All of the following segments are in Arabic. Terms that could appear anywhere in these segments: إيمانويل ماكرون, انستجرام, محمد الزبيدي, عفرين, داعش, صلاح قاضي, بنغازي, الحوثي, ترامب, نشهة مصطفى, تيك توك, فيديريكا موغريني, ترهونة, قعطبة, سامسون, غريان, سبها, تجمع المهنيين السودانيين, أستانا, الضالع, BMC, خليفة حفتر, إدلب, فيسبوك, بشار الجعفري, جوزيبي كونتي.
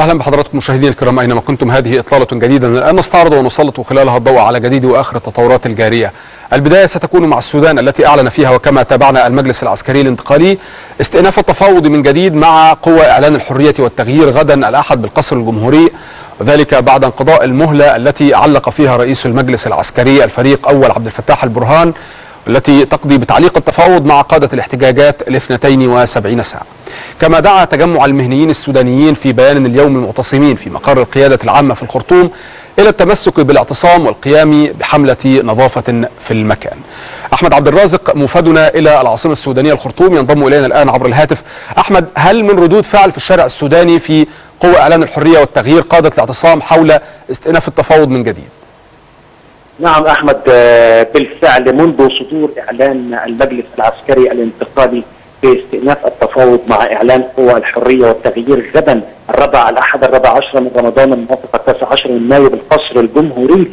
اهلا بحضراتكم مشاهدينا الكرام اينما كنتم. هذه اطلاله جديده الان نستعرض ونسلط خلالها الضوء على جديد واخر التطورات الجاريه. البدايه ستكون مع السودان التي اعلن فيها وكما تابعنا المجلس العسكري الانتقالي استئناف التفاوض من جديد مع قوى اعلان الحريه والتغيير غدا الاحد بالقصر الجمهوري، وذلك بعد انقضاء المهله التي علق فيها رئيس المجلس العسكري الفريق اول عبد الفتاح البرهان التي تقضي بتعليق التفاوض مع قادة الاحتجاجات ل72 ساعة. كما دعا تجمع المهنيين السودانيين في بيان اليوم المعتصمين في مقر القيادة العامة في الخرطوم إلى التمسك بالاعتصام والقيام بحملة نظافة في المكان. أحمد عبد الرازق موفدنا إلى العاصمة السودانية الخرطوم ينضم إلينا الآن عبر الهاتف. أحمد، هل من ردود فعل في الشارع السوداني في قوى إعلان الحرية والتغيير قادة الاعتصام حول استئناف التفاوض من جديد؟ نعم أحمد، بالفعل منذ صدور إعلان المجلس العسكري الانتقالي باستئناف التفاوض مع إعلان قوى الحرية والتغيير غدا الأحد 14 من رمضان الموافق 19 من مايو بالقصر الجمهوري،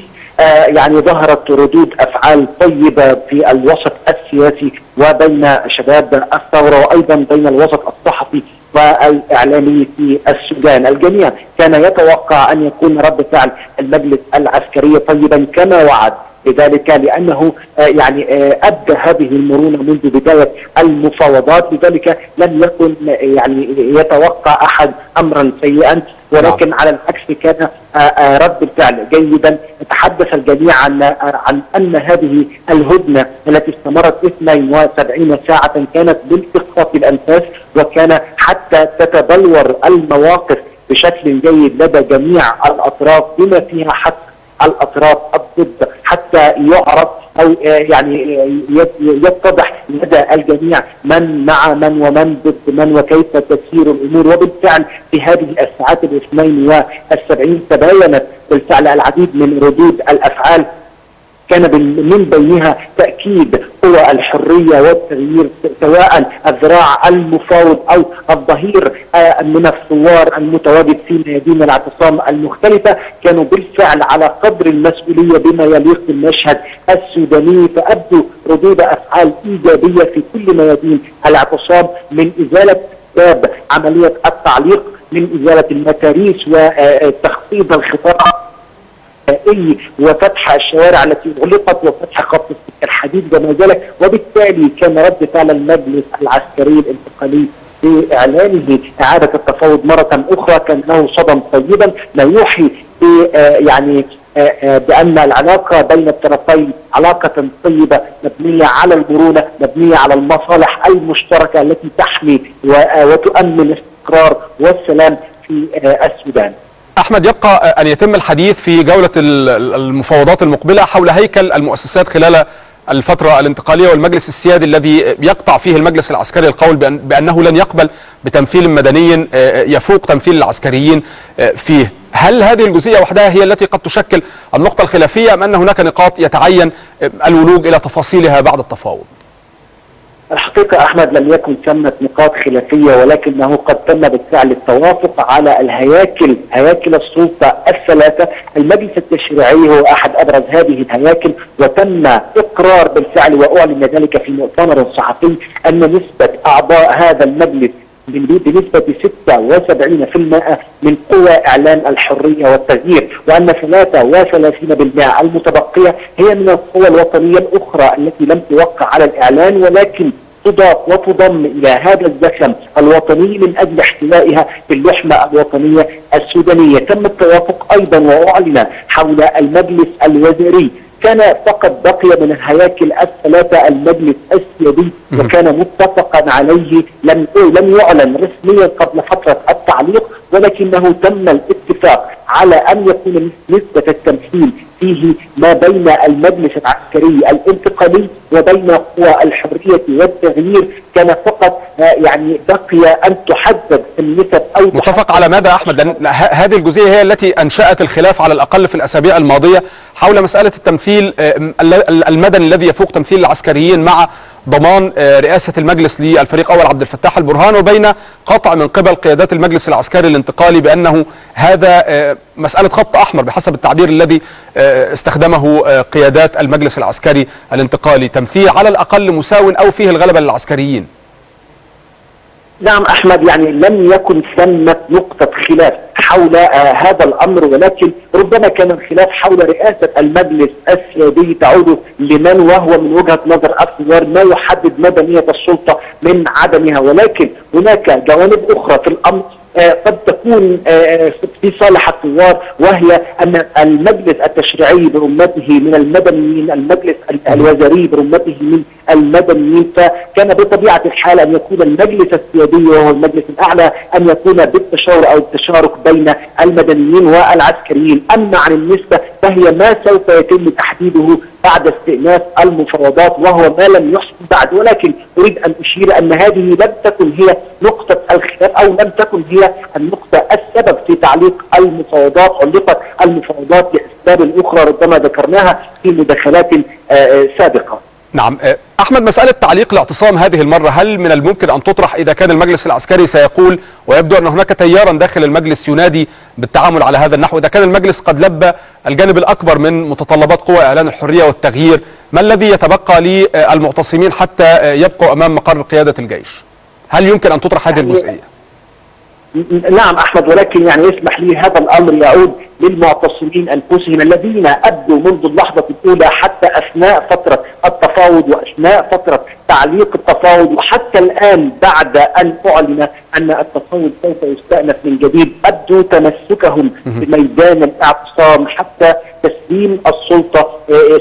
يعني ظهرت ردود أفعال طيبة في الوسط السياسي وبين شباب الثورة وأيضا بين الوسط الصحفي والإعلامي في السودان. الجميع كان يتوقع أن يكون رد فعل المجلس العسكري طيبا كما وعد، لذلك لأنه يعني أبدى هذه المرونة منذ بداية المفاوضات، لذلك لم يكن يعني يتوقع أحد أمرا سيئا، ولكن على العكس كان رد الفعل جيدا. تحدث الجميع عن أن هذه الهدنة التي استمرت 72 ساعة كانت بالإخفاق الأنفاس، وكان حتى تتبلور المواقف بشكل جيد لدى جميع الأطراف بما فيها حتى الأطراف الضد، حتى يعرف أو يعني يتضح لدى الجميع من مع من ومن ضد من وكيف تسير الأمور. وبالفعل في هذه الساعات 72 تبينت بالفعل العديد من ردود الأفعال، كان من بينها تأكيد قوى الحرية والتغيير سواء الذراع المفاوض أو الظهير من الثوار المتواجد في ميادين الاعتصام المختلفة، كانوا بالفعل على قدر المسؤولية بما يليق بالمشهد السوداني، فأبدوا ردود أفعال إيجابية في كل ميادين الاعتصام من إزالة باب عملية التعليق، من إزالة المكاريس وتخفيض الخطاب وفتح الشوارع التي أغلقت وفتح خط الحديد وما ذلك. وبالتالي كان رد فعل المجلس العسكري الانتقالي بإعلانه إعادة التفاوض مرة أخرى كان له صدى طيبا، لا يوحي يعني بأن العلاقة بين الطرفين علاقة طيبة مبنية على المرونة، مبنية على المصالح المشتركة التي تحمي وتؤمن الاستقرار والسلام في السودان. أحمد، يبقى أن يتم الحديث في جولة المفاوضات المقبلة حول هيكل المؤسسات خلال الفترة الانتقالية والمجلس السيادي الذي يقطع فيه المجلس العسكري القول بأنه لن يقبل بتمثيل مدني يفوق تمثيل العسكريين فيه. هل هذه الجزئية وحدها هي التي قد تشكل النقطة الخلافية أم أن هناك نقاط يتعين الولوج إلى تفاصيلها بعد التفاوض؟ الحقيقة أحمد لم يكن ثمة نقاط خلافية، ولكنه قد تم بالفعل التوافق على الهياكل، هياكل السلطة الثلاثة. المجلس التشريعي هو أحد أبرز هذه الهياكل، وتم إقرار بالفعل وأعلن ذلك في مؤتمر صحفي أن نسبة أعضاء هذا المجلس بنسبة 76% من قوى إعلان الحرية والتغيير، وأن 33% المتبقية هي من القوى الوطنية الأخرى التي لم توقع على الإعلان ولكن تضاف وتضم إلى هذا الزخم الوطني من أجل احتلائها باللحمة الوطنية السودانية. تم التوافق أيضا وأعلن حول المجلس الوزاري، كان فقط بقي من الهياكل الثلاثة المجلس السيادي، وكان متفقا عليه لم يعلن رسميا قبل فترة التعليق، ولكنه تم الاتفاق على أن يكون نسبة التمثيل فيه ما بين المجلس العسكري الانتقالي وبين قوى الحرية والتغيير، كان فقط يعني بقي أن تحدد النسب. أو متفق على ماذا أحمد؟ لأن هذه الجزئية هي التي أنشأت الخلاف على الأقل في الأسابيع الماضية حول مسألة التمثيل المدني الذي يفوق تمثيل العسكريين مع ضمان رئاسة المجلس للفريق أول عبد الفتاح البرهان، وبين قطع من قبل قيادات المجلس العسكري الانتقالي بأنه هذا مسألة خط أحمر بحسب التعبير الذي استخدمه قيادات المجلس العسكري الانتقالي، تمثيل على الأقل مساو أو فيه الغلبة للعسكريين. نعم أحمد، يعني لم يكن ثمة نقطة خلاف حول هذا الأمر، ولكن ربما كان الخلاف حول رئاسة المجلس السيادي تعود لمن وهو من وجهة نظر أكثر ما يحدد مدنية السلطة من عدمها. ولكن هناك جوانب أخرى في الأمر قد تكون في صالح الثوار، وهي أن المجلس التشريعي برمته من المدنيين، المجلس الوزاري برمته من المدنيين، فكان بطبيعة الحال أن يكون المجلس السيادي وهو المجلس الأعلى أن يكون بالتشاور أو التشارك بين المدنيين والعسكريين. أما عن النسبة فهي ما سوف يتم تحديده بعد استئناف المفاوضات، وهو ما لم يحصل بعد. ولكن أريد أن أشير أن هذه لم تكن هي نقطة الخلاف أو لم تكن هي النقطة السبب في تعليق المفاوضات. علقت المفاوضات لأسباب أخرى ربما ذكرناها في مداخلات سابقة. نعم أحمد، مسألة تعليق الاعتصام هذه المرة هل من الممكن أن تطرح إذا كان المجلس العسكري سيقول، ويبدو أن هناك تيارا داخل المجلس ينادي بالتعامل على هذا النحو، إذا كان المجلس قد لبى الجانب الأكبر من متطلبات قوى إعلان الحرية والتغيير، ما الذي يتبقى للمعتصمين حتى يبقوا أمام مقر قيادة الجيش؟ هل يمكن أن تطرح هذه الجزئية؟ نعم أحمد، ولكن يعني يسمح لي هذا الأمر يعود للمعتصمين أنفسهم الذين أبدوا منذ اللحظة الأولى حتى أثناء فترة التفاوض وأثناء فترة تعليق التفاوض وحتى الآن بعد أن أعلن أن التفاوض سوف يستأنف من جديد، أبدوا تمسكهم بميدان الاعتصام حتى تسليم السلطة،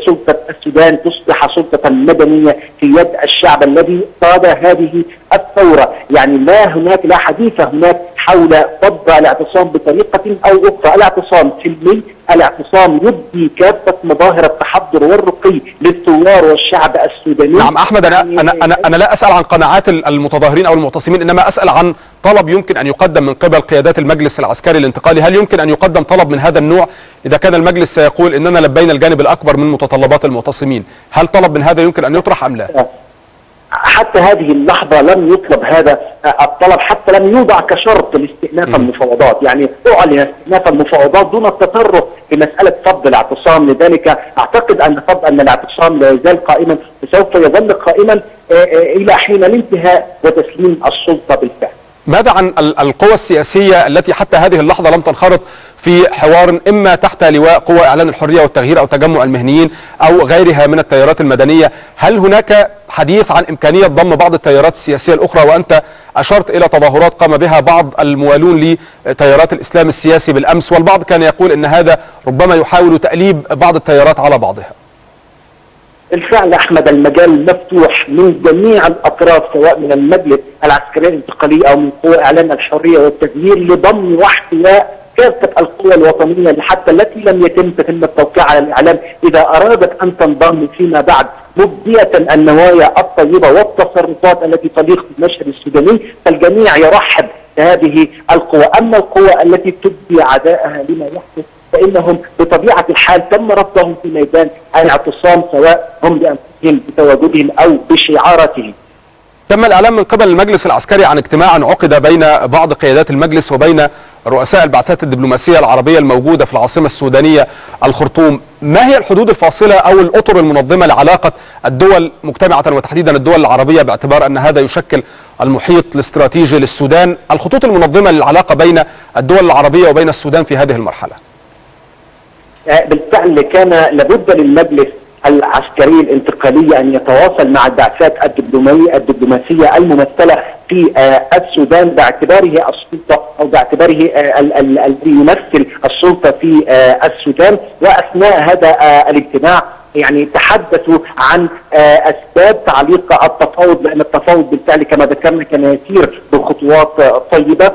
سلطة السودان تصبح سلطة مدنية في يد الشعب الذي قاد هذه الثورة. يعني لا هناك لا حديث هناك حول ضد الاعتصام بطريقة أو أخرى. الاعتصام سلمي، الاعتصام يبدي كافة مظاهر التحضر والرقي للثوار والشعب السوداني. نعم أحمد، أنا لا أسأل عن قناعات المتظاهرين أو المعتصمين، إنما أسأل عن طلب يمكن أن يقدم من قبل قيادات المجلس العسكري الانتقالي. هل يمكن أن يقدم طلب من هذا النوع إذا كان المجلس سيقول إننا لبينا الجانب الأكبر من متطلبات المعتصمين؟ هل طلب من هذا يمكن أن يطرح أم لا؟ حتى هذه اللحظة لم يطلب هذا الطلب، حتى لم يوضع كشرط لاستئناف المفاوضات. يعني أعلن استئناف المفاوضات دون التطرق بمسألة فض الاعتصام. لذلك أعتقد أن الاعتصام لا يزال قائما وسوف يظل قائما إلى حين الانتهاء وتسليم السلطة بالفعل. ماذا عن القوى السياسية التي حتى هذه اللحظة لم تنخرط في حوار إما تحت لواء قوى إعلان الحرية والتغيير أو تجمع المهنيين أو غيرها من التيارات المدنية؟ هل هناك حديث عن إمكانية ضم بعض التيارات السياسية الأخرى؟ وأنت أشرت إلى تظاهرات قام بها بعض الموالون لتيارات الإسلام السياسي بالأمس، والبعض كان يقول إن هذا ربما يحاول تأليب بعض التيارات على بعضها. بالفعل أحمد، المجال مفتوح من جميع الأطراف سواء من المجلس العسكري الانتقالي أو من قوى إعلان الحرية والتغيير لضم واحتواء كافة القوى الوطنية حتى التي لم يتم التوقيع على الإعلان إذا أرادت أن تنضم فيما بعد، مبدية النوايا الطيبة والتصرفات التي تليق بالمشهد السوداني. فالجميع يرحب بهذه القوى. أما القوى التي تبدي عداءها لما يحدث فإنهم بطبيعة الحال تم رفضهم في ميدان الاعتصام، سواء هم بأنفسهم بتواجدهم أو بشعاراتهم. تم الإعلان من قبل المجلس العسكري عن اجتماع عقد بين بعض قيادات المجلس وبين رؤساء البعثات الدبلوماسية العربية الموجودة في العاصمة السودانية الخرطوم. ما هي الحدود الفاصلة أو الأطر المنظمة لعلاقة الدول مجتمعة وتحديدا الدول العربية، باعتبار أن هذا يشكل المحيط الاستراتيجي للسودان؟ الخطوط المنظمة للعلاقة بين الدول العربية وبين السودان في هذه المرحلة. بالفعل كان لابد للمجلس العسكري الانتقالي أن يتواصل مع البعثات الدبلوماسية الممثلة في السودان باعتباره السلطة أو باعتباره الذي يمثل السلطة في السودان. وأثناء هذا الاجتماع يعني تحدثوا عن أسباب تعليق التفاوض، لأن التفاوض بالفعل كما ذكرنا كان يسير بخطوات طيبة.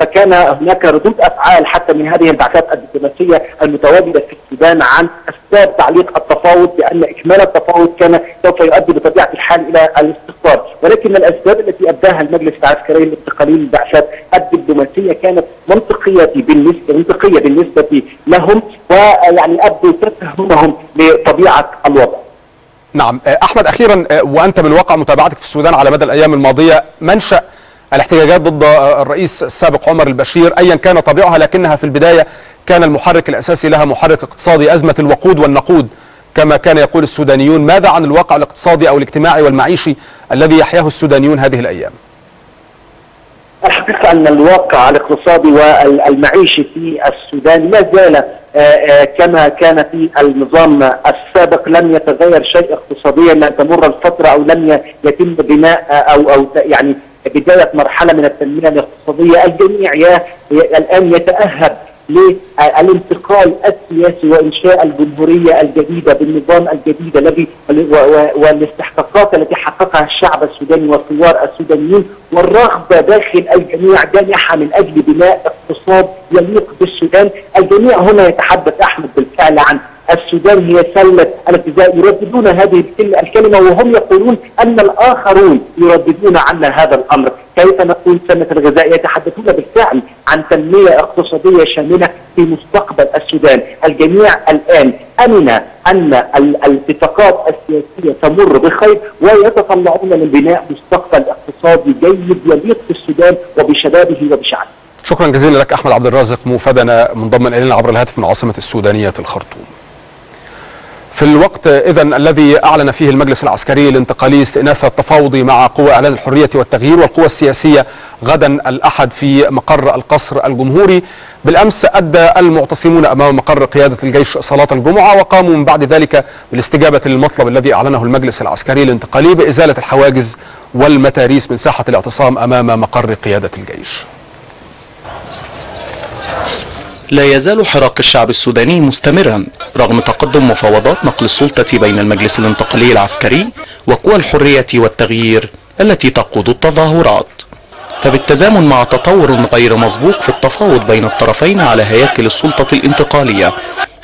فكان هناك ردود أفعال حتى من هذه البعثات الدبلوماسية المتواجدة في السودان عن أسباب تعليق التفاوض، بأن إكمال التفاوض كان سوف يؤدي بطبيعة الحال إلى الاستقرار. ولكن الأسباب التي أبداها المجلس العسكري الانتقالي للبعثات الدبلوماسية كانت منطقية بالنسبة لهم، ويعني أبدوا تفهمهم طبيعة الوضع. نعم أحمد، أخيرا وأنت من واقع متابعتك في السودان على مدى الأيام الماضية، منشأ الاحتجاجات ضد الرئيس السابق عمر البشير أيا كان طبيعها، لكنها في البداية كان المحرك الأساسي لها محرك اقتصادي، أزمة الوقود والنقود كما كان يقول السودانيون. ماذا عن الواقع الاقتصادي أو الاجتماعي والمعيشي الذي يحياه السودانيون هذه الأيام؟ الحقيقة أن الواقع الاقتصادي والمعيشي في السودان لا زال كما كان في النظام السابق، لم يتغير شيء اقتصاديا، لم تمر الفترة أو لم يتم بناء أو يعني بداية مرحلة من التنمية الاقتصادية. الجميع الآن يتأهب للانتقال السياسي وإنشاء الجمهورية الجديدة بالنظام الجديد الذي والاستحقاقات التي حققها الشعب السوداني وثوار السودانيين، والرغبة داخل الجميع جامحة من أجل بناء اقتصاد يليق بالسودان. الجميع هنا يتحدث أحمد بالفعل عن السودان هي سلة الابتزاء، يرددون هذه الكلمة وهم يقولون أن الآخرون يرددون عنا هذا الأمر. كيف نقول سنة الغذاء؟ يتحدثون بالفعل عن تنمية اقتصادية شاملة في مستقبل السودان. الجميع الآن أمن أن الاتفاقات السياسية تمر بخير ويتطلعون لبناء مستقبل اقتصادي جيد يليق بالسودان وبشبابه وبشعبه. شكرا جزيلا لك أحمد عبد الرازق، موفدنا منضما إلينا عبر الهاتف من عاصمة السودانية الخرطوم. في الوقت إذن الذي أعلن فيه المجلس العسكري الانتقالي استئناف التفاوض مع قوى اعلان الحرية والتغيير والقوى السياسية غدا الأحد في مقر القصر الجمهوري، بالأمس أدى المعتصمون أمام مقر قيادة الجيش صلاة الجمعة، وقاموا من بعد ذلك بالاستجابة للمطلب الذي أعلنه المجلس العسكري الانتقالي بإزالة الحواجز والمتاريس من ساحة الاعتصام أمام مقر قيادة الجيش. لا يزال حراك الشعب السوداني مستمرا رغم تقدم مفاوضات نقل السلطة بين المجلس الانتقالي العسكري وقوى الحرية والتغيير التي تقود التظاهرات، فبالتزامن مع تطور غير مسبوق في التفاوض بين الطرفين على هياكل السلطة الانتقالية،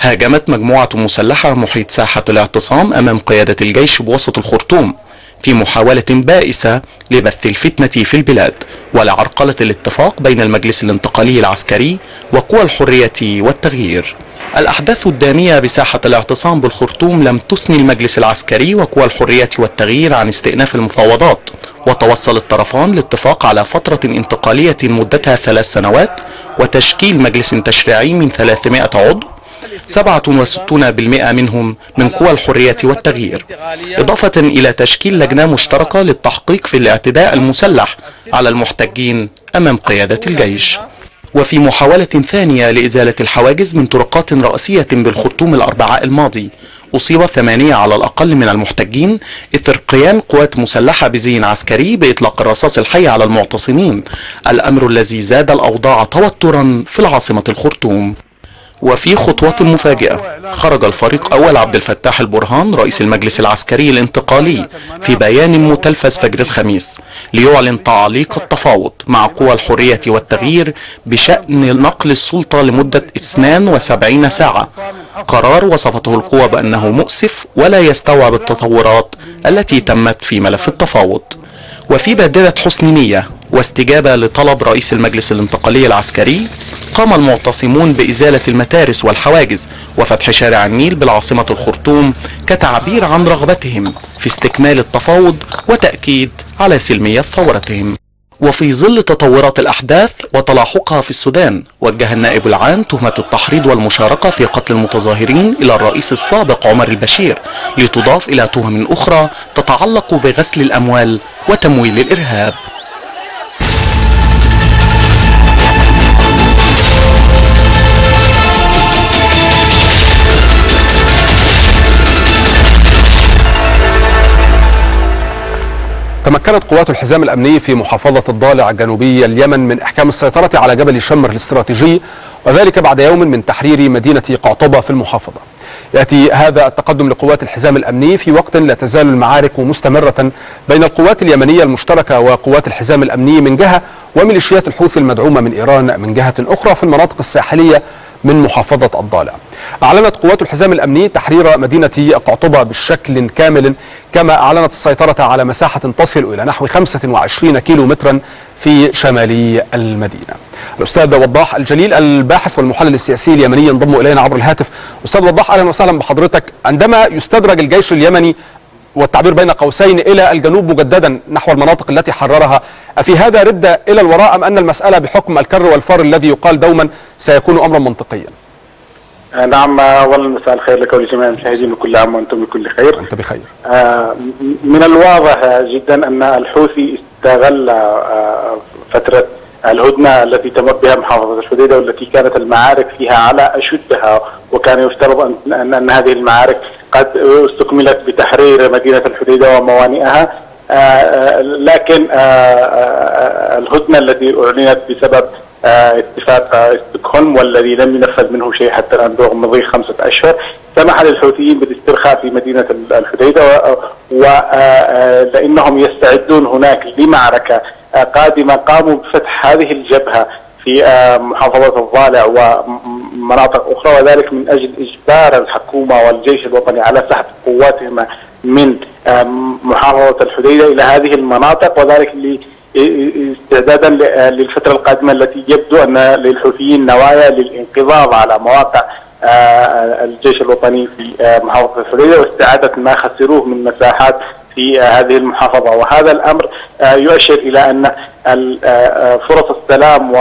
هاجمت مجموعة مسلحة محيط ساحة الاعتصام أمام قيادة الجيش بوسط الخرطوم في محاولة بائسة لبث الفتنة في البلاد ولعرقلة الاتفاق بين المجلس الانتقالي العسكري وقوى الحرية والتغيير. الأحداث الدامية بساحة الاعتصام بالخرطوم لم تثني المجلس العسكري وقوى الحرية والتغيير عن استئناف المفاوضات، وتوصل الطرفان لاتفاق على فترة انتقالية مدتها 3 سنوات وتشكيل مجلس تشريعي من 300 عضو، 67% منهم من قوى الحرية والتغيير، إضافة إلى تشكيل لجنة مشتركة للتحقيق في الاعتداء المسلح على المحتجين أمام قيادة الجيش. وفي محاولة ثانية لإزالة الحواجز من طرقات رئيسية بالخرطوم الأربعاء الماضي، أصيب 8 على الأقل من المحتجين إثر قيام قوات مسلحة بزي عسكري بإطلاق الرصاص الحي على المعتصمين، الأمر الذي زاد الأوضاع توترا في العاصمة الخرطوم. وفي خطوة مفاجئة، خرج الفريق أول عبد الفتاح البرهان رئيس المجلس العسكري الانتقالي في بيان متلفز فجر الخميس ليعلن تعليق التفاوض مع قوى الحرية والتغيير بشأن نقل السلطة لمدة 72 ساعة، قرار وصفته القوى بأنه مؤسف ولا يستوعب التطورات التي تمت في ملف التفاوض. وفي بادرة حسن نية واستجابة لطلب رئيس المجلس الانتقالي العسكري، قام المعتصمون بإزالة المتارس والحواجز وفتح شارع النيل بالعاصمة الخرطوم كتعبير عن رغبتهم في استكمال التفاوض وتأكيد على سلمية ثورتهم. وفي ظل تطورات الأحداث وتلاحقها في السودان، وجه النائب العام تهمة التحريض والمشاركة في قتل المتظاهرين إلى الرئيس السابق عمر البشير، لتضاف إلى تهم أخرى تتعلق بغسل الأموال وتمويل الإرهاب. تمكنت قوات الحزام الأمني في محافظة الضالع الجنوبية اليمن من إحكام السيطرة على جبل شمر الاستراتيجي، وذلك بعد يوم من تحرير مدينة قعطبة في المحافظة. يأتي هذا التقدم لقوات الحزام الأمني في وقت لا تزال المعارك مستمرة بين القوات اليمنية المشتركة وقوات الحزام الأمني من جهة، وميليشيات الحوثي المدعومة من إيران من جهة أخرى في المناطق الساحلية من محافظة الضالع. أعلنت قوات الحزام الأمني تحرير مدينة قعطبة بشكل كامل، كما أعلنت السيطرة على مساحة تصل إلى نحو 25 كيلو مترا في شمالي المدينة. الأستاذ وضاح الجليل الباحث والمحلل السياسي اليمني ينضم إلينا عبر الهاتف. أستاذ وضاح، أهلا وسهلا بحضرتك. عندما يستدرج الجيش اليمني والتعبير بين قوسين إلى الجنوب مجددا نحو المناطق التي حررها، أفي هذا ردة إلى الوراء أم أن المسألة بحكم الكر والفر الذي يقال دوما سيكون أمرا منطقيا؟ نعم، أولا مساء الخير لك ولجميع المشاهدين، وكل عام وأنتم بكل خير. أنت بخير. من الواضح جدا أن الحوثي استغل فترة الهدنة التي تمت بها محافظة الحديدة والتي كانت المعارك فيها على أشدها، وكان يفترض أن هذه المعارك قد استكملت بتحرير مدينة الحديدة وموانئها، لكن الهدنة التي أعلنت بسبب اتفاق ستوكهولم والذي لم ينفذ منه شيء حتى الآن رغم مضي 5 أشهر سمح للحوثيين بالاسترخاء في مدينة الحديدة، ولأنهم يستعدون هناك لمعركة قادمة قاموا بفتح هذه الجبهة في محافظة الضالع ومناطق أخرى، وذلك من أجل إجبار الحكومة والجيش الوطني على سحب قواتهما من محافظة الحديدة إلى هذه المناطق، وذلك استعدادا للفترة القادمة التي يبدو أن للحوثيين نوايا للانقضاض على مواقع الجيش الوطني في محافظة الحديدة واستعادة ما خسروه من مساحات في هذه المحافظة. وهذا الأمر يؤشر إلى أن فرص السلام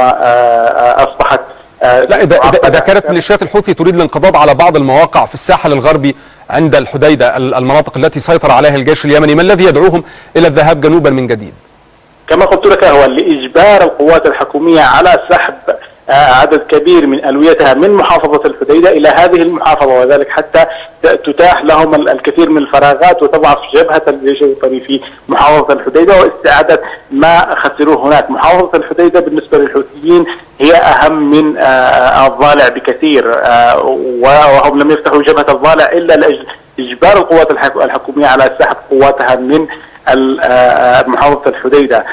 أصبحت لا. إذا كانت ميليشيات الحوثي تريد الانقضاض على بعض المواقع في الساحل الغربي عند الحديدة، المناطق التي سيطر عليها الجيش اليمني، ما الذي يدعوهم إلى الذهاب جنوبا من جديد؟ كما قلت لك هو لإجبار القوات الحكومية على سحب عدد كبير من ألويتها من محافظة الحديدة إلى هذه المحافظة، وذلك حتى تتاح لهم الكثير من الفراغات وتضعف جبهة الجيش الوطني في محافظة الحديدة واستعادة ما خسروه هناك. محافظة الحديدة بالنسبة للحوثيين هي أهم من الضالع بكثير، وهم لم يفتحوا جبهة الضالع إلا لأجل إجبار القوات الحكومية على سحب قواتها من محافظة الحديدة،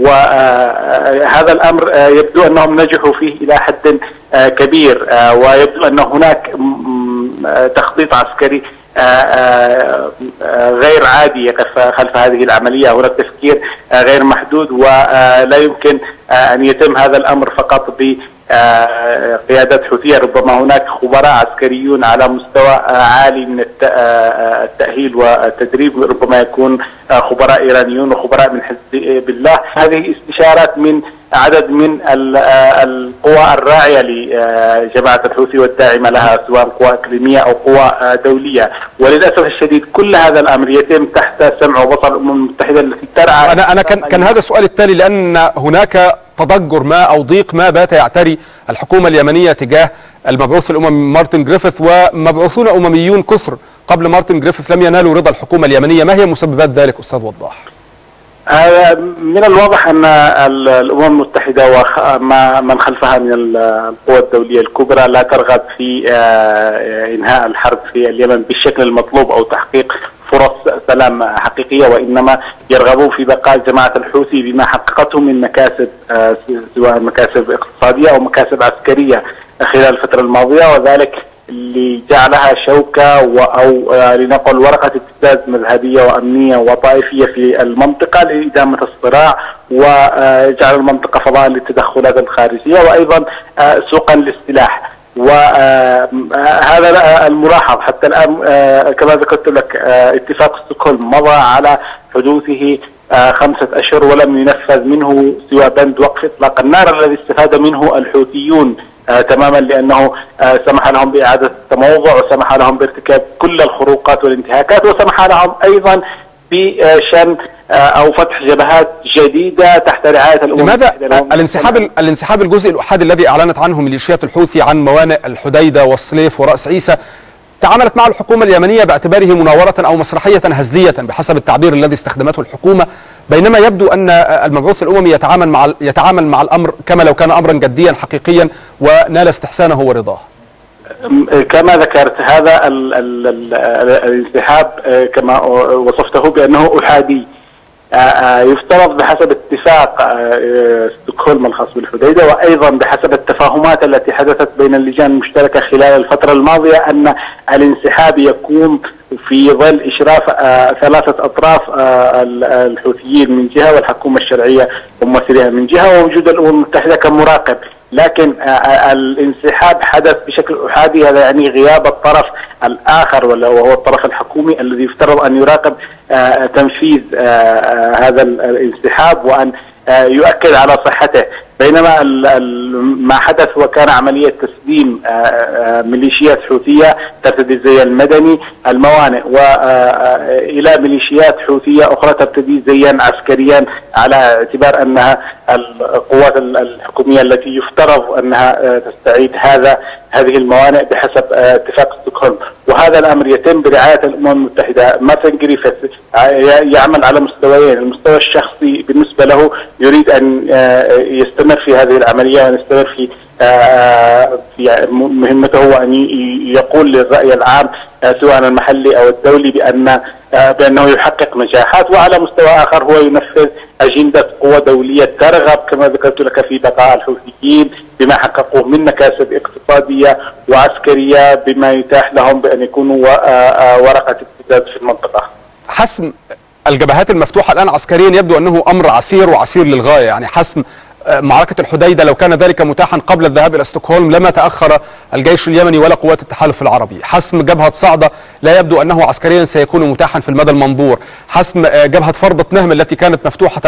وهذا الأمر يبدو أنهم نجحوا فيه إلى حد كبير، ويبدو أن هناك تخطيط عسكري غير عادي خلف هذه العملية، هناك تفكير غير محدود، ولا يمكن أن يتم هذا الأمر فقط بقيادات حوثية، ربما هناك خبراء عسكريون على مستوى عالي من التأهيل والتدريب، ربما يكون خبراء إيرانيون وخبراء من حزب الله. هذه استشارات من عدد من القوى الراعية لجماعة الحوثي والداعمة لها سواء قوى إقليمية أو قوى دولية، وللأسف الشديد كل هذا الأمر يتم تحت سمع وبصر الأمم المتحدة التي ترعى. أنا كان هذا السؤال التالي، لأن هناك تضجر ما أو ضيق ما بات يعتري الحكومة اليمنية تجاه المبعوث الأممي مارتن غريفيث، ومبعوثون أمميون كثر قبل مارتن غريفيث لم ينالوا رضا الحكومة اليمنية، ما هي مسببات ذلك أستاذ وضاح؟ من الواضح أن الأمم المتحدة ومن خلفها من القوى الدولية الكبرى لا ترغب في إنهاء الحرب في اليمن بالشكل المطلوب أو تحقيق فرص سلام حقيقية، وإنما يرغبون في بقاء جماعة الحوثي بما حققته من مكاسب سواء مكاسب اقتصادية أو مكاسب عسكرية خلال الفترة الماضية، وذلك لجعلها شوكة أو لنقل ورقة ابتزاز مذهبية وأمنية وطائفية في المنطقة لإدامة الصراع وجعل المنطقة فضاء للتدخلات الخارجية وأيضا سوقا للسلاح. وهذا الملاحظ حتى الآن كما ذكرت لك اتفاق ستوكهولم مضى على حدوثه 5 أشهر ولم ينفذ منه سوى بند وقف إطلاق النار الذي استفاد منه الحوثيون تماما، لأنه سمح لهم بإعادة التموضع وسمح لهم بارتكاب كل الخروقات والانتهاكات، وسمح لهم أيضا بشن أو فتح جبهات جديدة تحت رعاية الأمم. لماذا الانسحاب الجزء الأحادي الذي أعلنت عنه ميليشيات الحوثي عن موانئ الحديدة والصليف ورأس عيسى تعاملت مع الحكومة اليمنية باعتباره مناورة أو مسرحية هزلية بحسب التعبير الذي استخدمته الحكومة، بينما يبدو أن المبعوث الأممي يتعامل مع الأمر كما لو كان أمرا جديا حقيقيا ونال استحسانه ورضاه. كما ذكرت هذا الانسحاب كما وصفته بأنه أحادي، يفترض بحسب اتفاق ستوكهولم الخاص بالحديدة وأيضا بحسب التفاهمات التي حدثت بين اللجان المشتركة خلال الفترة الماضية أن الانسحاب يكون في ظل إشراف 3 أطراف الحوثيين من جهة والحكومة الشرعية وممثليها من جهة ووجود الأمم المتحدة كمراقب، لكن الانسحاب حدث بشكل أحادي، هذا يعني غياب الطرف الآخر وهو الطرف الحكومي الذي يفترض أن يراقب تنفيذ هذا الانسحاب وأن يؤكد على صحته. بينما ما حدث وكان عملية تسليم ميليشيات حوثية ترتدي زي المدني الموانئ وإلى ميليشيات حوثية أخرى ترتدي زيا عسكريا، على اعتبار أنها القوات الحكومية التي يفترض أنها تستعيد هذه الموانئ بحسب اتفاق ستوكهولم. وهذا الأمر يتم برعاية الأمم المتحدة. مارتن غريفيث يعمل على مستويين، المستوى الشخصي بالنسبة له يريد أن يستمر في هذه العملية وأن يستمر في مهمته، وأن يقول للرأي العام سواء المحلي أو الدولي بأنه يحقق نجاحات. وعلى مستوى آخر هو ينفذ أجندة قوى دولية ترغب كما ذكرت لك في بقاء الحوثيين بما حققوه من مكاسب اقتصادية وعسكرية، بما يتاح لهم بأن يكونوا ورقة امتداد في المنطقة. حسم الجبهات المفتوحة الآن عسكريا يبدو أنه أمر عسير وعسير للغاية، يعني حسم معركة الحديدة لو كان ذلك متاحا قبل الذهاب إلى ستوكهولم لما تأخر الجيش اليمني ولا قوات التحالف العربي. حسم جبهة صعدة لا يبدو أنه عسكريا سيكون متاحا في المدى المنظور. حسم جبهة فرضة نهم التي كانت مفتوحة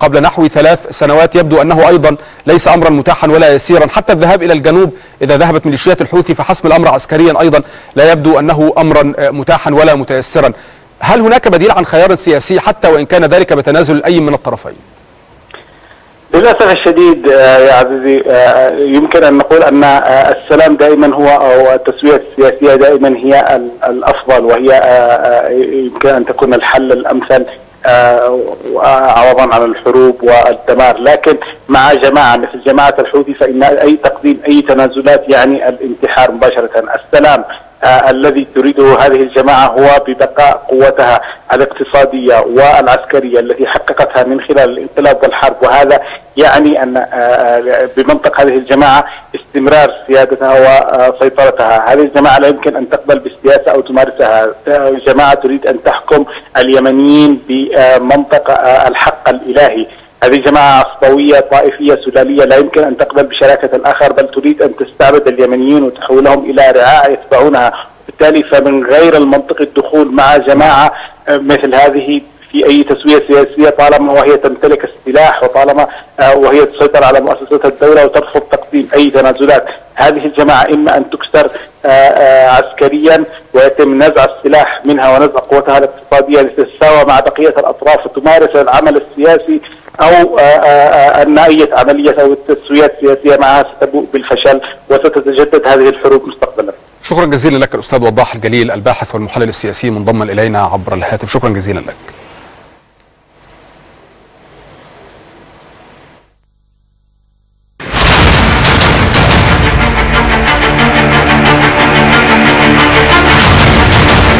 قبل نحو 3 سنوات يبدو أنه أيضا ليس أمرا متاحا ولا يسيرا. حتى الذهاب إلى الجنوب إذا ذهبت ميليشيات الحوثي فحسم الأمر عسكريا أيضا لا يبدو أنه أمرا متاحا ولا متيسرا. هل هناك بديل عن خيار سياسي حتى وإن كان ذلك بتنازل أي من الطرفين؟ للأسف الشديد يا عزيزي يمكن أن نقول أن السلام دائما هو، أو التسوية السياسية دائما هي الأفضل، وهي يمكن أن تكون الحل الأمثل عوضا عن الحروب والدمار. لكن مع جماعة مثل جماعة الحوثي فإن أي تقديم أي تنازلات يعني الانتحار مباشرة. السلام الذي تريده هذه الجماعة هو ببقاء قوتها الاقتصادية والعسكرية التي حققتها من خلال الانقلاب والحرب، وهذا يعني أن بمنطق هذه الجماعة استمرار سيادتها وسيطرتها. هذه الجماعة لا يمكن أن تقبل بالسياسة أو تمارسها. الجماعة تريد أن تحكم اليمنيين بمنطق الحق الإلهي. هذه جماعة عصبوية طائفية سلالية لا يمكن أن تقبل بشراكة الآخر، بل تريد أن تستعبد اليمنيين وتحولهم إلى رعاع يتبعونها. بالتالي فمن غير المنطق الدخول مع جماعة مثل هذه في أي تسوية سياسية طالما وهي تمتلك السلاح وطالما وهي تسيطر على مؤسسات الدولة وترفض تقديم أي تنازلات. هذه الجماعة إما أن تكسر عسكريا ويتم نزع السلاح منها ونزع قوتها الاقتصادية لتتساوى مع بقية الأطراف وتمارس العمل السياسي، أو أن أي عملية أو التسويات السياسية معها ستبوء بالفشل وستتجدد هذه الحروب مستقبلا. شكرا جزيلا لك الأستاذ وضاح الجليل الباحث والمحلل السياسي منضما إلينا عبر الهاتف، شكرا جزيلا لك.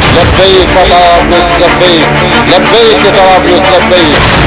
لبيك يا طرابلس لبيك، لبيك يا طرابلس لبيك.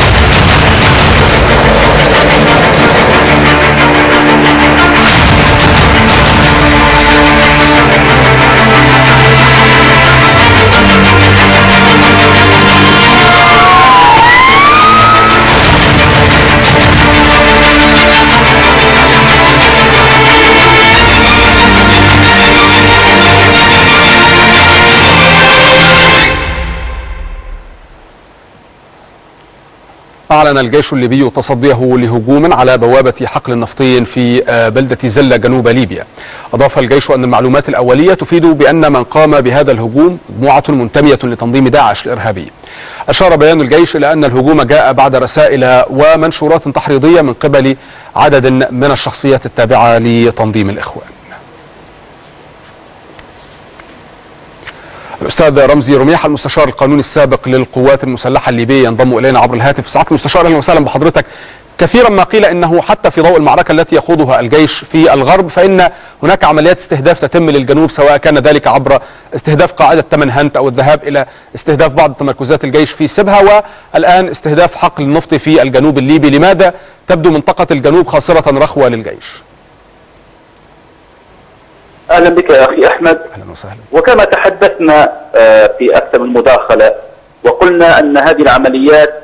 أعلن الجيش الليبي تصديه لهجوم على بوابة حقل نفطي في بلدة زلة جنوب ليبيا. أضاف الجيش أن المعلومات الأولية تفيد بأن من قام بهذا الهجوم مجموعة منتمية لتنظيم داعش الإرهابي. أشار بيان الجيش إلى أن الهجوم جاء بعد رسائل ومنشورات تحريضية من قبل عدد من الشخصيات التابعة لتنظيم الإخوان. الأستاذ رمزي رميح المستشار القانوني السابق للقوات المسلحة الليبية ينضم إلينا عبر الهاتف. سعادة المستشار أهلا وسهلا بحضرتك. كثيرا ما قيل أنه حتى في ضوء المعركة التي يخوضها الجيش في الغرب فإن هناك عمليات استهداف تتم للجنوب، سواء كان ذلك عبر استهداف قاعدة تمن هنت أو الذهاب إلى استهداف بعض تمركزات الجيش في سبها، والآن استهداف حقل النفط في الجنوب الليبي. لماذا تبدو منطقة الجنوب خاصرة رخوة للجيش؟ أهلا بك يا أخي أحمد. أهلا وسهلا. وكما تحدثنا في أكثر من مداخلة وقلنا أن هذه العمليات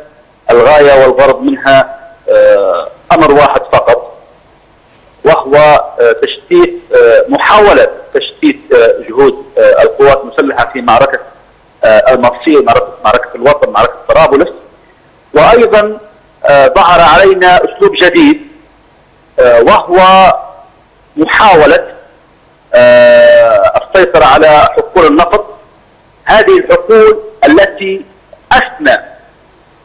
الغاية والغرض منها أمر واحد فقط، وهو تشتيت، محاولة تشتيت جهود القوات المسلحة في معركة المرسية، معركة الوطن، معركة طرابلس. وأيضا ظهر علينا أسلوب جديد وهو محاولة السيطرة على حقول النفط. هذه الحقول التي أثنى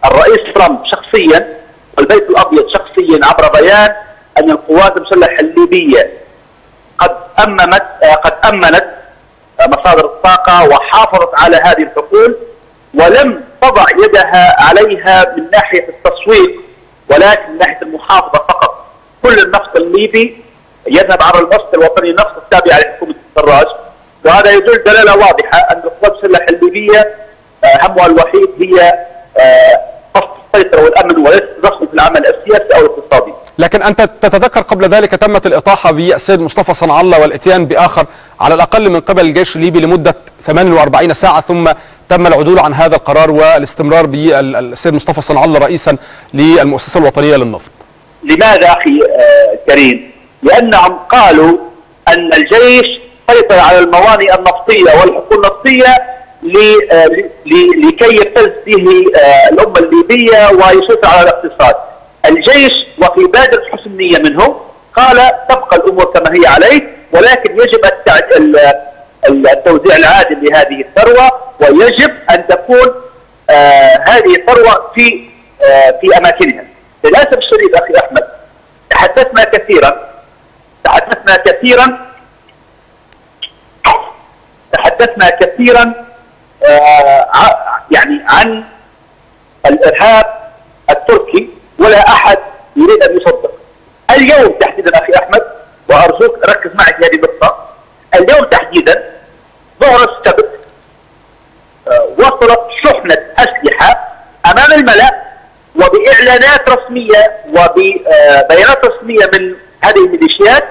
الرئيس ترامب شخصيا والبيت الأبيض شخصيا عبر بيان أن القوات المسلحة الليبية قد أمنت مصادر الطاقة وحافظت على هذه الحقول ولم تضع يدها عليها من ناحية التسويق ولكن من ناحية المحافظة فقط. كل النفط الليبي يذهب عبر المصدر الوطني النفط التابع لحكومة السراج، وهذا يدل دلالة واضحة أن القوات المسلحة الليبية همها الوحيد هي فصل السيطرة والأمن وليس تدخل في العمل السياسي أو الاقتصادي. لكن أنت تتذكر قبل ذلك تمت الإطاحة بالسيد مصطفى صنع الله والإتيان بآخر على الأقل من قبل الجيش الليبي لمدة 48 ساعة ثم تم العدول عن هذا القرار والاستمرار بالسيد مصطفى صنع الله رئيسا للمؤسسة الوطنية للنفط. لماذا أخي كريم؟ لأنهم قالوا أن الجيش سيطر على الموانئ النفطية والحقول النفطية لكي يبتز به الأمة الليبية ويسيطر على الاقتصاد. الجيش وفي بادرة حسن نية منه قال تبقى الأمور كما هي عليه ولكن يجب التوزيع العادل لهذه الثروة ويجب أن تكون هذه الثروة في أماكنها. للأسف الشديد أخي أحمد تحدثنا كثيرا يعني عن الإرهاب التركي ولا أحد يريد أن يصدق. اليوم تحديدا أخي أحمد وأرجوك ركز معي في هذه النقطة، اليوم تحديدا ظهر السبت وصلت شحنة أسلحة أمام الملأ وبإعلانات رسمية وببيانات رسمية من هذه الميليشيات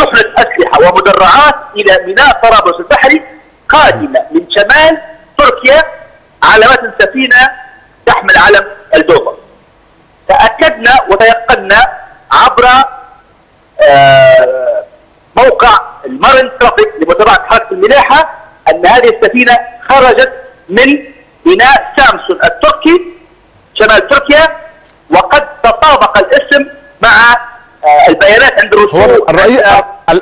شحنة أسلحة ومدرعات إلى ميناء طرابلس البحري قادمة من شمال تركيا على متن سفينة تحمل علم الدوبر. تأكدنا وتيقنا عبر موقع المارين ترافيك لمتابعة حركة الملاحة أن هذه السفينة خرجت من ميناء سامسون التركي شمال تركيا وقد تطابق الاسم مع البيانات عند الرسول.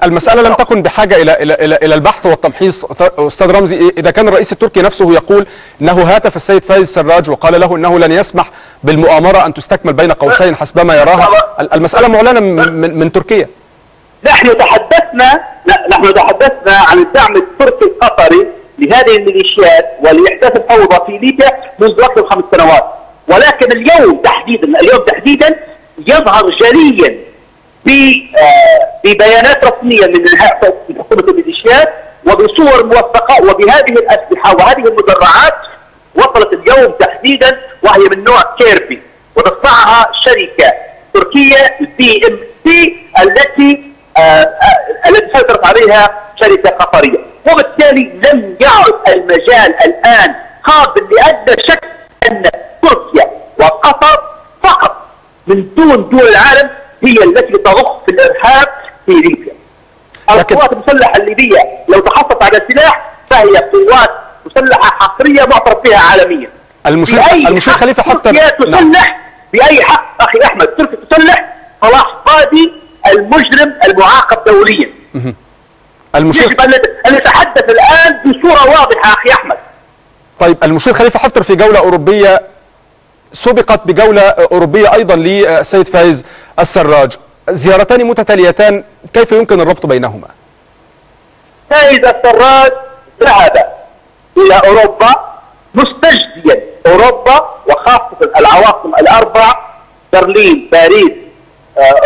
المسألة لم تكن بحاجة إلى البحث والتمحيص أستاذ رمزي. إذا كان الرئيس التركي نفسه يقول أنه هاتف السيد فايز السراج وقال له أنه لن يسمح بالمؤامرة أن تستكمل بين قوسين حسبما يراها، المسألة معلنة من تركيا. نحن تحدثنا عن الدعم التركي القطري لهذه الميليشيات ولإحداث الفوضى في ليبيا منذ أكثر من 5 سنوات، ولكن اليوم تحديدا يظهر جليا ببيانات رسميه من حكومه الميليشيات وبصور موثقه وبهذه الاسلحه وهذه المدرعات وصلت اليوم تحديدا وهي من نوع كيربي وتصنعها شركه تركيه BMC التي سيطرت عليها شركه قطريه، وبالتالي لم يعد المجال الان قابل لادنى شك ان تركيا وقطر فقط من دول العالم هي التي تضخ في الارهاب في ليبيا. القوات المسلحه الليبيه لو تحصلت على سلاح فهي قوات مسلحه حصريه معترف بها عالميا. المشير خليفه حفتر تسلح باي حق اخي احمد؟ تركيا تسلح صلاح قاضي المجرم المعاقب دوليا. يجب ان نتحدث الان بصوره واضحه اخي احمد. طيب المشير خليفه حفتر في جوله اوروبيه سبقت بجولة أوروبية أيضا للسيد فايز السراج، زيارتان متتاليتان كيف يمكن الربط بينهما؟ فايز السراج ذهب إلى أوروبا مستجديا أوروبا وخاصة العواصم الأربع برلين باريس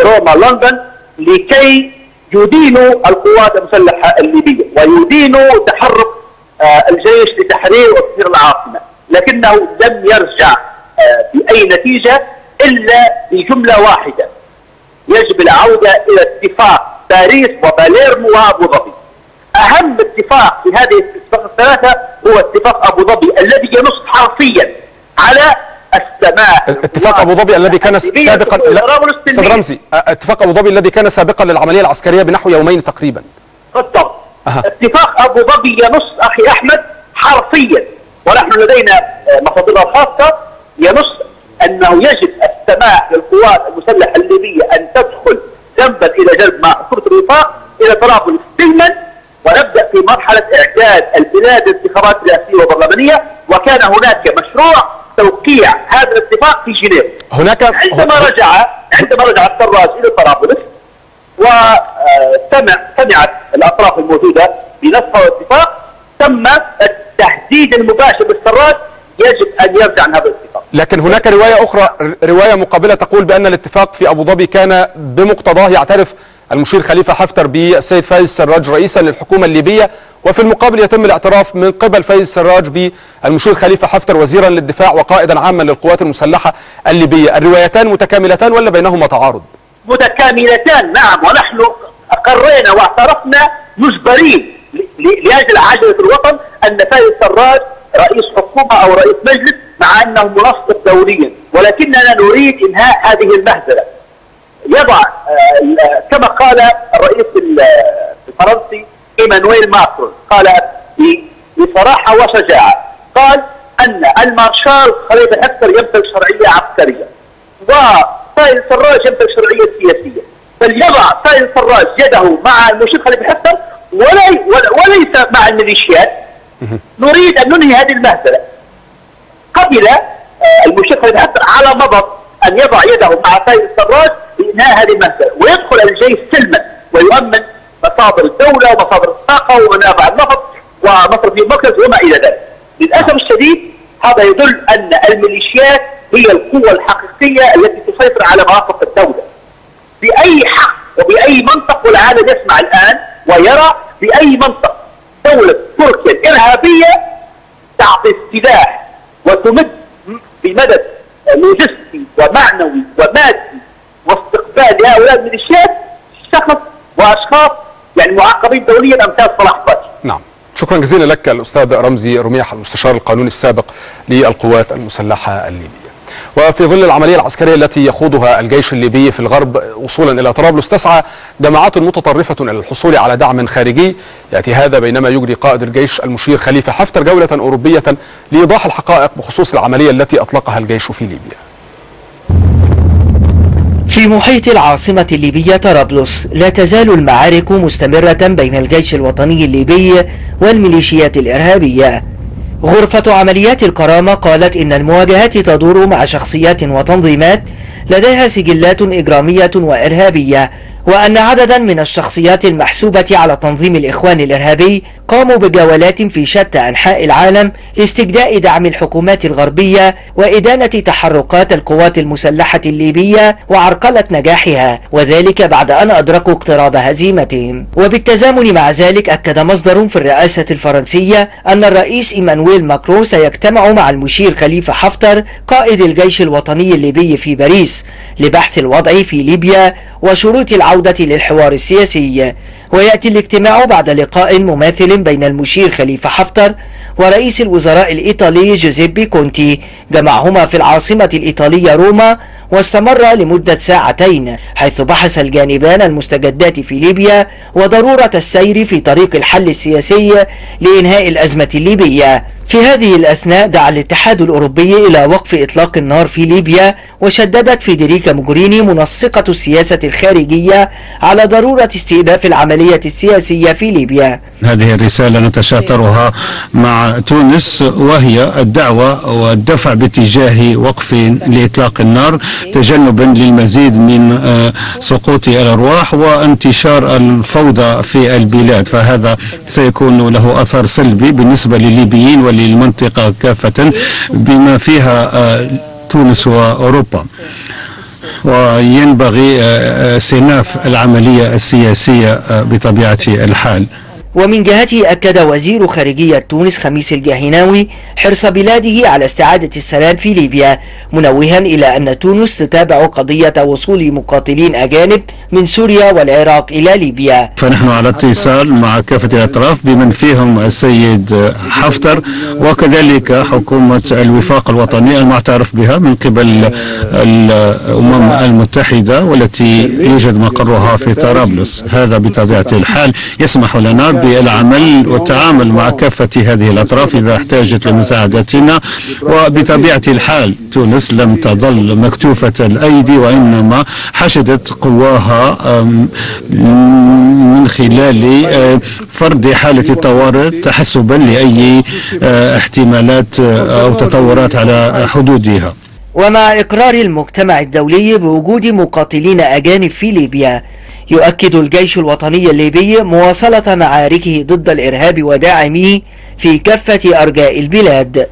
روما لندن لكي يدينوا القوات المسلحة الليبية ويدينوا تحرك الجيش لتحرير وتطهير العاصمة، لكنه لم يرجع بأي نتيجة إلا بجملة واحدة: يجب العودة إلى اتفاق باريس وباليرمو وأبو ظبي. أهم اتفاق في هذه الاتفاق الثلاثة هو اتفاق أبو ظبي الذي ينص حرفيا على السماء. اتفاق أبو ظبي الذي كان سابقا أستاذ رمزي، اتفاق أبو ظبي الذي كان سابقا للعملية العسكرية بنحو يومين تقريبا. بالضبط. اتفاق أبو ظبي ينص أخي أحمد حرفيا، ونحن لدينا مصادرنا الخاصة ينص أنه يجب السماح للقوات المسلحة الليبية أن تدخل جنبا إلى جنب مع حكومة الوفاق إلى ترابل سلما، ونبدأ في مرحلة إعداد البلاد لانتخابات رئاسية وبرلمانية. وكان هناك مشروع توقيع هذا الاتفاق في جنيف. هناك عندما رجع السراج إلى طرابلس وسمعت الأطراف الموجودة بنصها الاتفاق، تم التحديد المباشر بالسراج يجب أن يرجع عن هذا الاتفاق. لكن هناك رواية أخرى، رواية مقابلة، تقول بأن الاتفاق في أبو ظبي كان بمقتضاه يعترف المشير خليفة حفتر بالسيد فايز السراج رئيسا للحكومة الليبية، وفي المقابل يتم الاعتراف من قبل فايز السراج بالمشير خليفة حفتر وزيرا للدفاع وقائدا عاما للقوات المسلحة الليبية. الروايتان متكاملتان ولا بينهما تعارض؟ متكاملتان، نعم. ونحن أقرينا واعترفنا مجبرين لأجل عجلة الوطن أن فايز السراج رئيس حكومة أو رئيس مجلس، مع أنه منصب دوليا، ولكننا نريد إنهاء هذه المهزلة. يضع كما قال الرئيس الفرنسي إيمانويل ماكرون، قال بصراحة وشجاعة، قال أن المارشال خليفة حفتر يمتلك شرعية عسكرية وفايز السراج يمتلك شرعية سياسية، فليضع فايز السراج يده مع المشير خليفة حفتر وليس مع الميليشيات. نريد أن ننهي هذه المهزلة. قبل المشير خليفة حفتر على مضض أن يضع يده مع فايز السراج لإنهاء هذه المهزلة، ويدخل الجيش سلما ويؤمن مصادر الدولة ومصادر الطاقة ومنابع النفط ومصرفي المركز وما إلى ذلك. للأسف الشديد هذا يدل أن الميليشيات هي القوة الحقيقية التي تسيطر على مناطق الدولة. بأي حق وبأي منطق، والعالم يسمع الآن ويرى بأي منطق دولة تركيا الإرهابية تعطي السلاح وتمد بمدد لوجستي ومعنوي ومادي واستقبال لهؤلاء الميليشيات شخص واشخاص يعني معاقبين دوليا امثال صلاح قاضي. نعم، شكرا جزيلا لك الاستاذ رمزي رميح، المستشار القانوني السابق للقوات المسلحه الليبيه. وفي ظل العمليه العسكريه التي يخوضها الجيش الليبي في الغرب وصولا الى طرابلس، تسعى جماعات متطرفه الى الحصول على دعم خارجي. ياتي هذا بينما يجري قائد الجيش المشير خليفه حفتر جوله اوروبيه لايضاح الحقائق بخصوص العمليه التي اطلقها الجيش في ليبيا. في محيط العاصمة الليبية طرابلس لا تزال المعارك مستمرة بين الجيش الوطني الليبي والميليشيات الإرهابية. غرفة عمليات الكرامة قالت إن المواجهات تدور مع شخصيات وتنظيمات لديها سجلات إجرامية وإرهابية، وأن عددا من الشخصيات المحسوبة على تنظيم الإخوان الإرهابي قاموا بجولات في شتى أنحاء العالم لاستجداء دعم الحكومات الغربية وإدانة تحركات القوات المسلحة الليبية وعرقلة نجاحها، وذلك بعد أن أدركوا اقتراب هزيمتهم. وبالتزامن مع ذلك أكد مصدر في الرئاسة الفرنسية أن الرئيس إيمانويل ماكرون سيجتمع مع المشير خليفة حفتر قائد الجيش الوطني الليبي في باريس لبحث الوضع في ليبيا وشروط العودة للحوار السياسي. ويأتي الاجتماع بعد لقاء مماثل بين المشير خليفة حفتر ورئيس الوزراء الإيطالي جوزيبي كونتي، جمعهما في العاصمة الإيطالية روما، واستمر لمدة ساعتين، حيث بحث الجانبان المستجدات في ليبيا وضرورة السير في طريق الحل السياسي لإنهاء الأزمة الليبية. في هذه الأثناء دعا الاتحاد الأوروبي إلى وقف إطلاق النار في ليبيا، وشددت فيديريكا موغريني منسقة السياسة الخارجية على ضرورة استئناف العملية السياسية في ليبيا. هذه الرسالة نتشاطرها مع تونس، وهي الدعوة والدفع باتجاه وقف لإطلاق النار تجنبا للمزيد من سقوط الأرواح وانتشار الفوضى في البلاد، فهذا سيكون له أثر سلبي بالنسبة للليبيين وللمنطقة كافة بما فيها تونس وأوروبا، وينبغي استئناف العملية السياسية بطبيعة الحال. ومن جهته أكد وزير خارجية تونس خميس الجهناوي حرص بلاده على استعادة السلام في ليبيا، منوها إلى أن تونس تتابع قضية وصول مقاتلين أجانب من سوريا والعراق إلى ليبيا. فنحن على اتصال مع كافة الأطراف بمن فيهم السيد حفتر وكذلك حكومة الوفاق الوطني المعترف بها من قبل الأمم المتحدة والتي يوجد مقرها في طرابلس. هذا بطبيعة الحال يسمح لنا بالعمل والتعامل مع كافة هذه الأطراف إذا احتاجت لمساعدتنا. وبطبيعة الحال تونس لم تظل مكتوفة الأيدي، وإنما حشدت قواها من خلال فرض حالة الطوارئ تحسبا لأي احتمالات أو تطورات على حدودها. ومع إقرار المجتمع الدولي بوجود مقاتلين أجانب في ليبيا، يؤكد الجيش الوطني الليبي مواصلة معاركه ضد الإرهاب وداعميه في كافة أرجاء البلاد.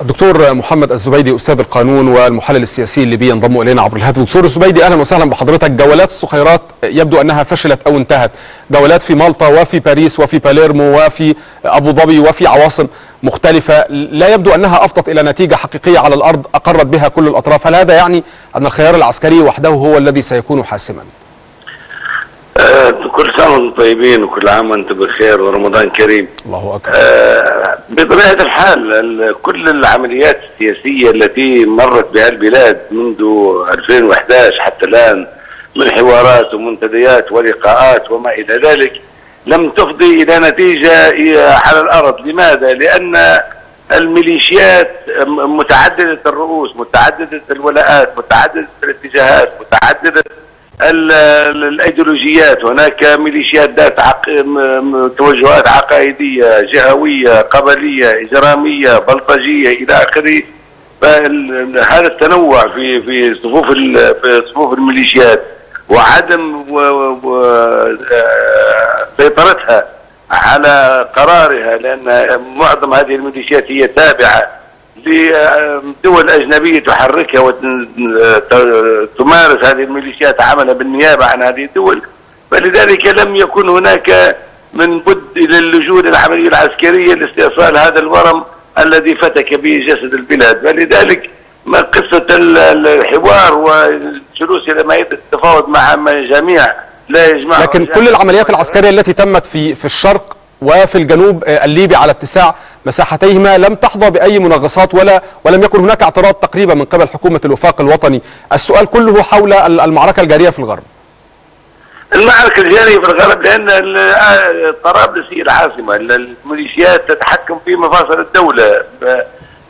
الدكتور محمد الزبيدي أستاذ القانون والمحلل السياسي الليبي ينضم إلينا عبر الهاتف. دكتور الزبيدي أهلا وسهلا بحضرتك. جولات الصخيرات يبدو أنها فشلت أو انتهت، جولات في مالطا وفي باريس وفي باليرمو وفي أبو ظبي وفي عواصم مختلفة لا يبدو أنها أفضت إلى نتيجة حقيقية على الأرض أقرت بها كل الأطراف، هل هذا يعني أن الخيار العسكري وحده هو الذي سيكون حاسما؟ كل سنة وانتم طيبين وكل عام وانتم بخير ورمضان كريم. الله أكبر. بطبيعة الحال كل العمليات السياسية التي مرت بها البلاد منذ 2011 حتى الآن من حوارات ومنتديات ولقاءات وما إلى ذلك لم تفضي إلى نتيجة على الأرض. لماذا؟ لأن الميليشيات متعددة الرؤوس، متعددة الولاءات، متعددة الاتجاهات، متعددة الايديولوجيات. هناك ميليشيات ذات توجهات عقائدية، جهوية، قبلية، إجرامية، بلطجية إلى آخره. فهذا التنوع في صفوف الميليشيات وعدم سيطرتها على قرارها، لأن معظم هذه الميليشيات هي تابعة لدول أجنبية تحركها وتمارس هذه الميليشيات عملها بالنيابة عن هذه الدول، فلذلك لم يكن هناك من بد إلى اللجوء للعملية العسكرية لاستئصال هذا الورم الذي فتك به جسد البلاد. فلذلك ما قصة الحوار والجلوس إلى مائدة التفاوض مع جميع لا يجمع، لكن كل العمليات العسكرية التي تمت في الشرق وفي الجنوب الليبي على اتساع مساحتيهما لم تحظى بأي منغصات ولم يكن هناك اعتراض تقريبا من قبل حكومة الوفاق الوطني. السؤال كله حول المعركة الجارية في الغرب. المعركة الجارية في الغرب لأن طرابلس هي العاصمة، الميليشيات تتحكم في مفاصل الدولة،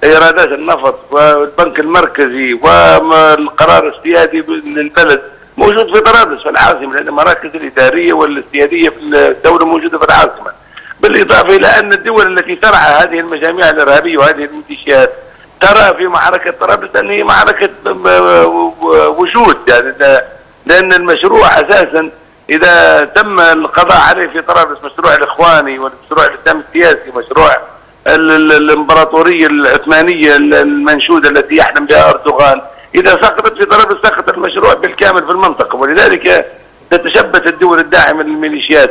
إيرادات النفط والبنك المركزي والقرار السيادي للبلد موجود في طرابلس في العاصمة، لأن المراكز الإدارية والاستيادية في الدولة موجودة في العاصمة. بالإضافة إلى أن الدول التي ترعى هذه المجاميع الإرهابية وهذه الميليشيات ترى في معركة طرابلس أن هي معركة وجود، يعني لأن المشروع أساسا إذا تم القضاء عليه في طرابلس، مشروع الإخواني والمشروع الإسلامي السياسي، مشروع الإمبراطورية العثمانية المنشودة التي يحلم بها أردوغان، إذا سقطت في طرابلس سقط المشروع بالكامل في المنطقة. ولذلك تتشبث الدول الداعمة للميليشيات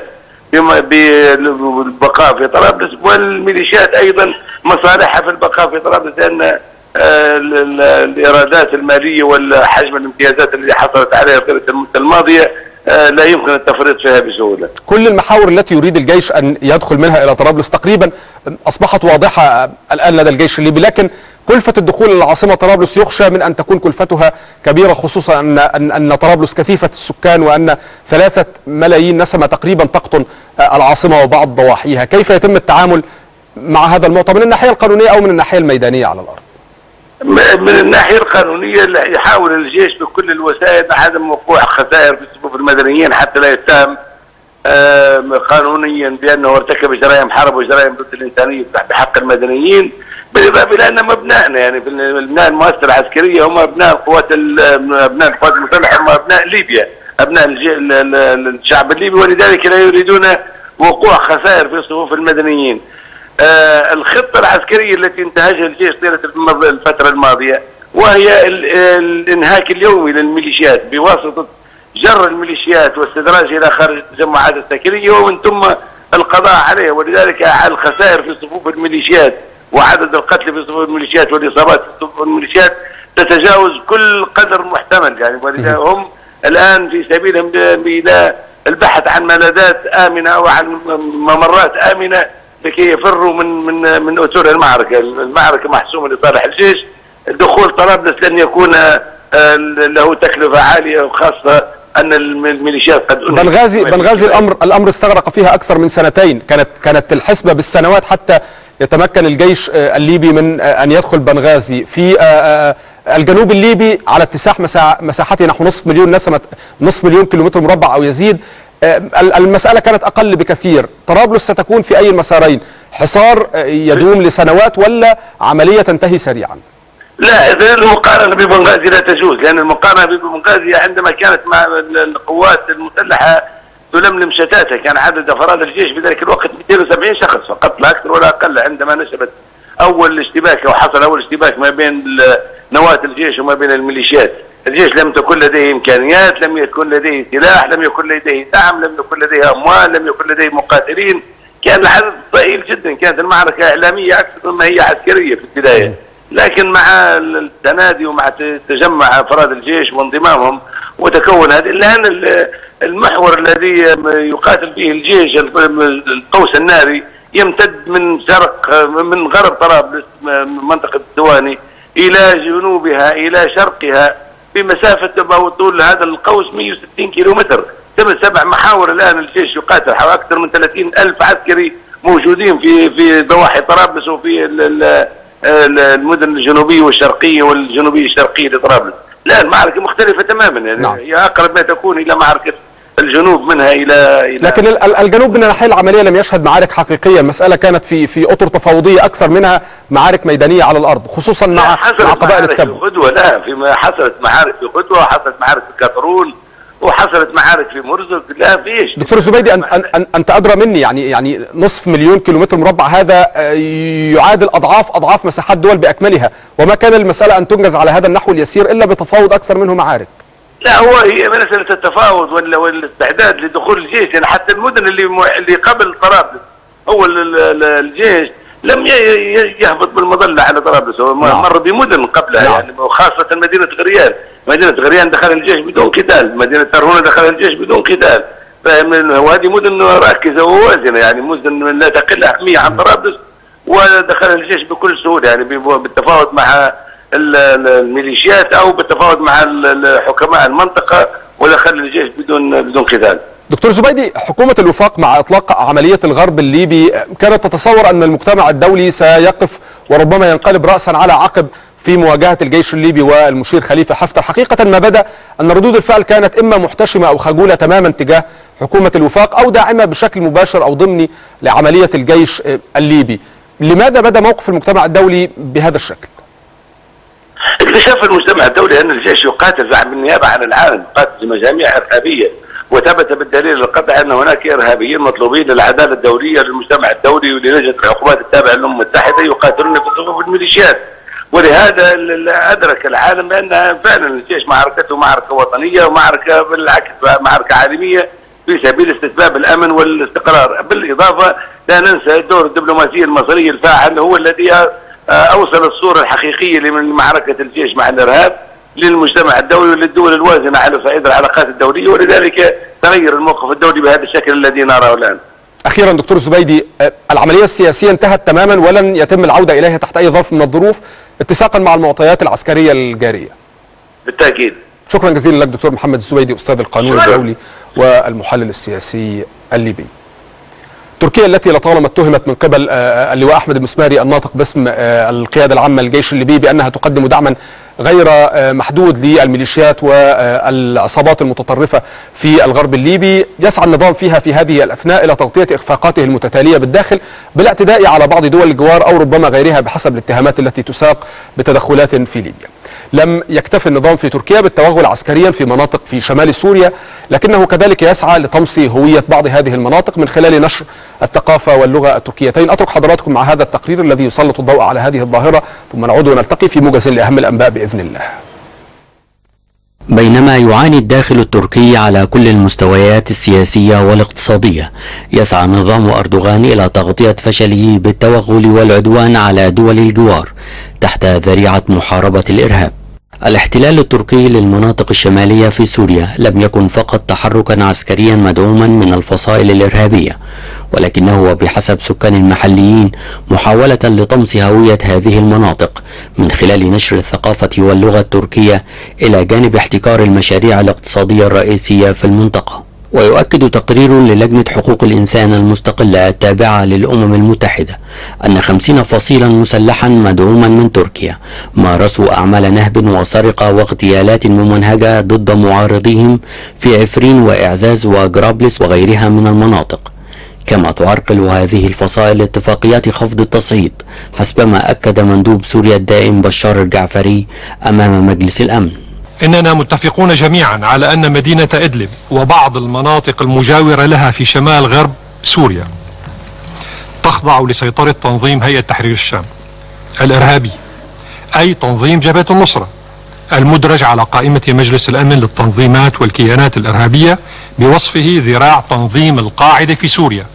بالبقاء في طرابلس، والميليشيات أيضا مصالحها في البقاء في طرابلس، لأن الإيرادات المالية والحجم الامتيازات التي حصلت عليها في السنة الماضية لا يمكن التفريط فيها بسهولة. كل المحاور التي يريد الجيش أن يدخل منها إلى طرابلس تقريبا أصبحت واضحة الآن لدى الجيش الليبي، لكن كلفة الدخول للعاصمة طرابلس يخشى من أن تكون كلفتها كبيرة، خصوصا أن طرابلس كثيفة السكان وأن 3 ملايين نسمة تقريبا تقطن العاصمة وبعض ضواحيها. كيف يتم التعامل مع هذا الموضوع من الناحية القانونية أو من الناحية الميدانية على الأرض؟ من الناحية القانونية يحاول الجيش بكل الوسائل عدم وقوع خسائر في صفوف المدنيين حتى لا يتهم قانونيا بأنه ارتكب جرائم حرب وجرائم ضد الإنسانية بحق المدنيين. بالإضافة إلى أن أبنائنا يعني في أبناء المؤسسة العسكرية هم أبناء القوات المسلحة، هم أبناء ليبيا، أبناء الشعب الليبي، ولذلك لا يريدون وقوع خسائر في صفوف المدنيين. الخطة العسكرية التي انتهجها الجيش طيلة الفترة الماضية وهي الانهاك اليومي للميليشيات بواسطة جر الميليشيات واستدراج إلى خارج التجمعات السكنية ومن ثم القضاء عليها، ولذلك الخسائر في صفوف الميليشيات وعدد القتل في صفوف الميليشيات والإصابات في صفوف الميليشيات تتجاوز كل قدر محتمل. يعني هم الآن في سبيلهم إلى البحث عن ملاذات آمنة أو عن ممرات آمنة لكي يفروا من أثور المعركة. المعركة محسومة لصالح الجيش. دخول طرابلس لن يكون له تكلفة عالية، وخاصة ان الميليشيات قد بنغازي الامر استغرق فيها اكثر من سنتين، كانت الحسبة بالسنوات حتى يتمكن الجيش الليبي من ان يدخل بنغازي. في الجنوب الليبي على اتساح مساحته نحو نصف مليون كيلومتر مربع او يزيد، المسألة كانت اقل بكثير. طرابلس ستكون في اي المسارين، حصار يدوم لسنوات ولا عملية تنتهي سريعا؟ لا، المقارنة ببنغازي لا تجوز، لأن المقارنة ببنغازي عندما كانت مع القوات المسلحة تلملم شتاتها، كان عدد أفراد الجيش في ذلك الوقت 270 شخص فقط، لا أكثر ولا أقل. عندما نشبت أول اشتباك أو حصل أول اشتباك ما بين نواة الجيش وما بين الميليشيات، الجيش لم تكن لديه إمكانيات، لم يكن لديه سلاح، لم يكن لديه دعم، لم يكن لديه أموال، لم يكن لديه مقاتلين، كان العدد ضئيل جدا، كانت المعركة إعلامية أكثر مما هي عسكرية في البداية. لكن مع التنادي ومع تجمع افراد الجيش وانضمامهم وتكون هذه، الان المحور الذي يقاتل فيه الجيش القوس الناري يمتد من غرب طرابلس منطقه الدواني الى جنوبها الى شرقها بمسافه او طول هذا القوس 160 كيلومتر. 7 محاور الان الجيش يقاتل، حوالي اكثر من 30,000 عسكري موجودين في ضواحي طرابلس وفي المدن الجنوبيه والشرقيه والجنوبيه الشرقيه لطرابلس. لا، المعركه مختلفه تماما، يعني نعم. هي اقرب ما تكون الى معركه الجنوب منها الى لكن الجنوب من الناحيه العمليه لم يشهد معارك حقيقيه، المساله كانت في اطر تفاوضيه اكثر منها معارك ميدانيه على الارض، خصوصا مع قبائل التبو. لا، فيما حصلت معارك في غدوه، حصلت معارك في كاترون، وحصلت معارك في مرزق. لا فيش. دكتور الزبيدي، انت ادرى مني، يعني نصف مليون كيلومتر مربع هذا يعادل اضعاف مساحات دول باكملها، وما كان المساله ان تنجز على هذا النحو اليسير الا بتفاوض اكثر منه معارك. لا، هو هي مساله التفاوض والاستعداد لدخول الجيش، يعني حتى المدن اللي قبل طرابلس هو الجيش لم يهبط بالمظله على طرابلس، هو مر بمدن قبلها، يعني وخاصه مدينه غريان. مدينة غريان دخل الجيش بدون قتال، مدينة ترهونة دخل الجيش بدون قتال، وهذه مدن راكزة ووازنة، يعني مدن لا تقل أهمية عن طرابلس، ودخل الجيش بكل سهولة، يعني بالتفاوض مع الميليشيات أو بالتفاوض مع حكماء المنطقة، ولا خلى الجيش بدون قتال. دكتور زبيدي، حكومة الوفاق مع إطلاق عملية الغرب الليبي كانت تتصور أن المجتمع الدولي سيقف وربما ينقلب رأسا على عقب في مواجهة الجيش الليبي والمشير خليفة حفتر. حقيقة ما بدا أن ردود الفعل كانت إما محتشمة أو خجولة تماما تجاه حكومة الوفاق، أو داعمة بشكل مباشر أو ضمني لعملية الجيش الليبي. لماذا بدا موقف المجتمع الدولي بهذا الشكل؟ اكتشف المجتمع الدولي أن الجيش يقاتل بالنيابة عن العالم، يقاتل في مجاميع إرهابية، وثبت بالدليل القطع أن هناك إرهابيين مطلوبين للعدالة الدولية للمجتمع الدولي وللجنة العقوبات التابعة للأمم المتحدة يقاتلون في صفوف الميليشيات. ولهذا أدرك العالم بأن فعلا الجيش معركته معركة وطنية ومعركة بالعكس معركة عالمية في سبيل استتباب الأمن والاستقرار. بالإضافة لا ننسى دور الدبلوماسية المصرية الفاعل، هو الذي أوصل الصورة الحقيقية لمن معركة الجيش مع الإرهاب للمجتمع الدولي وللدول الوازنة على صعيد العلاقات الدولية، ولذلك تغير الموقف الدولي بهذا الشكل الذي نراه الآن. أخيرا دكتور الزبيدي، العملية السياسية انتهت تماما ولن يتم العودة إليها تحت أي ظرف من الظروف، اتساقا مع المعطيات العسكرية الجارية. بالتأكيد. شكرا جزيلا لك دكتور محمد الزبيدي، أستاذ القانون الدولي والمحلل السياسي الليبي. تركيا التي لطالما اتهمت من قبل اللواء أحمد المسماري الناطق باسم القيادة العامة للجيش الليبي بأنها تقدم دعما غير محدود للميليشيات والعصابات المتطرفة في الغرب الليبي، يسعى النظام فيها في هذه الأثناء إلى تغطية إخفاقاته المتتالية بالداخل بالاعتداء على بعض دول الجوار أو ربما غيرها بحسب الاتهامات التي تساق بتدخلات في ليبيا. لم يكتف النظام في تركيا بالتوغل عسكريا في مناطق في شمال سوريا، لكنه كذلك يسعى لطمس هوية بعض هذه المناطق من خلال نشر الثقافة واللغة التركيتين. أترك حضراتكم مع هذا التقرير الذي يسلط الضوء على هذه الظاهرة، ثم نعود ونلتقي في موجز لأهم الأنباء بإذن الله. بينما يعاني الداخل التركي على كل المستويات السياسية والاقتصادية، يسعى نظام أردوغان إلى تغطية فشله بالتوغل والعدوان على دول الجوار تحت ذريعة محاربة الإرهاب. الاحتلال التركي للمناطق الشمالية في سوريا لم يكن فقط تحركا عسكريا مدعوما من الفصائل الإرهابية، ولكنه بحسب سكان المحليين محاولة لطمس هوية هذه المناطق من خلال نشر الثقافة واللغة التركية إلى جانب احتكار المشاريع الاقتصادية الرئيسية في المنطقة. ويؤكد تقرير للجنة حقوق الإنسان المستقلة التابعة للأمم المتحدة أن 50 فصيلا مسلحا مدعوما من تركيا مارسوا أعمال نهب وسرقة واغتيالات ممنهجة ضد معارضيهم في عفرين وإعزاز وجرابلس وغيرها من المناطق. كما تعرقل هذه الفصائل اتفاقيات خفض التصعيد، حسبما أكد مندوب سوريا الدائم بشار الجعفري أمام مجلس الأمن. إننا متفقون جميعا على أن مدينة إدلب وبعض المناطق المجاورة لها في شمال غرب سوريا تخضع لسيطرة تنظيم هيئة تحرير الشام الإرهابي، أي تنظيم جبهة النصرة المدرج على قائمة مجلس الأمن للتنظيمات والكيانات الإرهابية بوصفه ذراع تنظيم القاعدة في سوريا.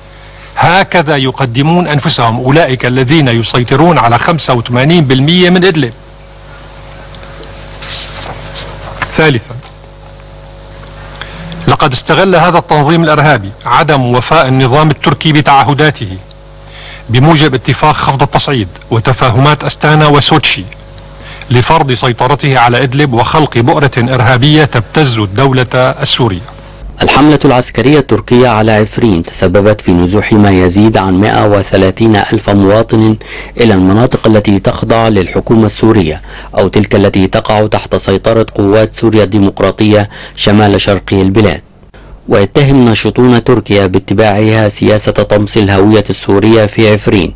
هكذا يقدمون أنفسهم أولئك الذين يسيطرون على 85% من إدلب. ثالثا، لقد استغل هذا التنظيم الإرهابي عدم وفاء النظام التركي بتعهداته بموجب اتفاق خفض التصعيد وتفاهمات أستانا وسوتشي لفرض سيطرته على إدلب وخلق بؤرة إرهابية تبتز الدولة السورية. الحملة العسكرية التركية على عفرين تسببت في نزوح ما يزيد عن 130 ألف مواطن إلى المناطق التي تخضع للحكومة السورية أو تلك التي تقع تحت سيطرة قوات سوريا الديمقراطية شمال شرقي البلاد. ويتهم ناشطون تركيا باتباعها سياسة طمس الهوية السورية في عفرين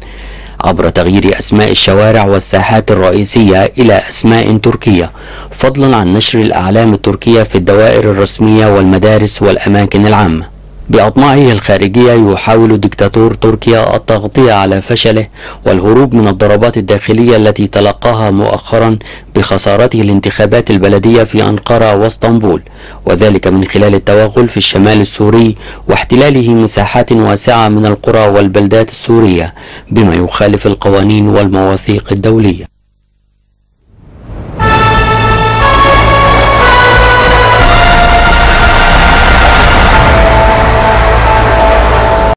عبر تغيير أسماء الشوارع والساحات الرئيسية إلى أسماء تركية، فضلا عن نشر الأعلام التركية في الدوائر الرسمية والمدارس والأماكن العامة. بأطماعه الخارجية يحاول دكتاتور تركيا التغطية على فشله والهروب من الضربات الداخلية التي تلقاها مؤخرا بخسارته الانتخابات البلدية في أنقرة واسطنبول، وذلك من خلال التوغل في الشمال السوري واحتلاله مساحات واسعة من القرى والبلدات السورية بما يخالف القوانين والمواثيق الدولية.